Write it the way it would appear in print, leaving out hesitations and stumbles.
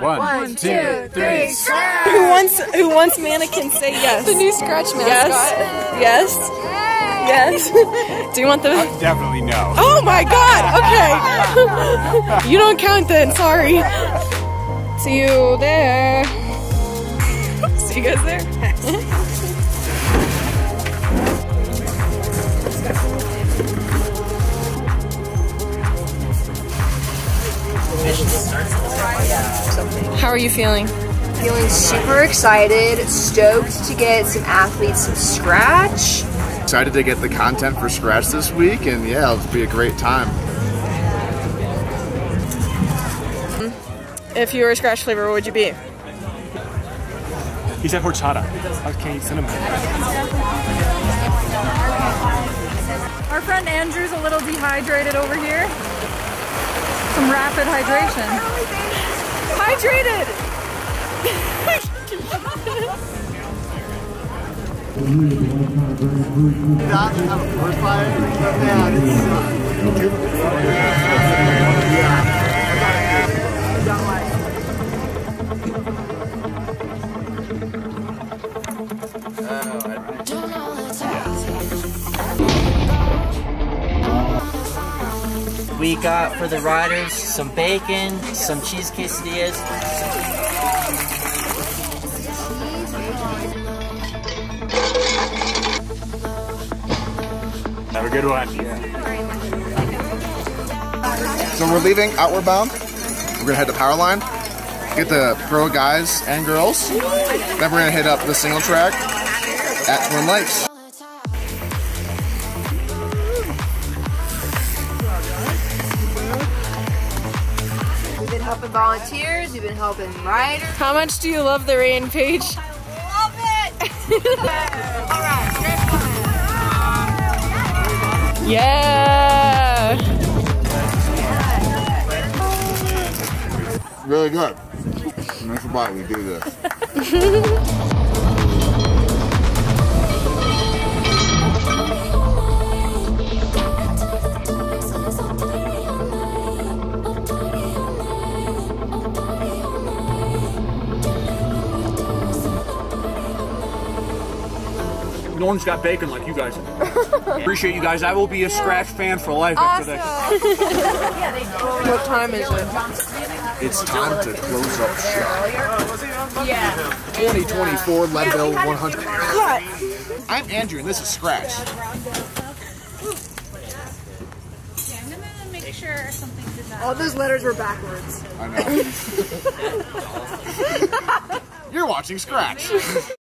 1, 2, 3, Skratch! Who wants mannequins say yes? The new Skratch mascot. Yes. Yes. Yes. Do you want the? Definitely no. Oh my God. Okay. You don't count then. Sorry. See you there. See you guys there. How are you feeling? Feeling super excited, stoked to get some athletes some Skratch. Excited to get the content for Skratch this week, and yeah, it'll be a great time. If you were a Skratch flavor, what would you be? He said horchata. Okay, cinnamon. Our friend Andrew's a little dehydrated over here. Some rapid hydration. Hydrated! We got for the riders some bacon, some cheese quesadillas. Have a good one. Yeah. So we're leaving Outward Bound. We're gonna head to Powerline, get the pro guys and girls. Then we're gonna hit up the single track at Twin Lakes. Helping volunteers, we've been helping riders. How much do you love the rain, Paige? I love it! All right, yeah! Really good. That's why we do this. No one's got bacon like you guys. Appreciate you guys. I will be a Skratch fan for life awesome. After this. What time is it? It's time to close up shop. Yeah. 2024 Leadville 100. Cut. I'm Andrew and this is Skratch. Yeah, I'm gonna make sure something did not. All those letters were backwards. I know. You're watching Skratch.